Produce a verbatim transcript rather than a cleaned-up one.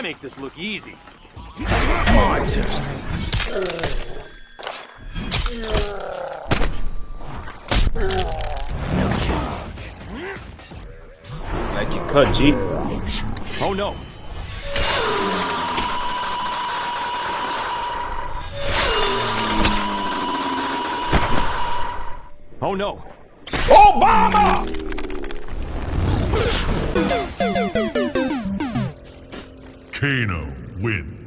I make this look easy. Come on, no charge. Like you cut, G. Oh no. Oh no. Obama! Kano wins.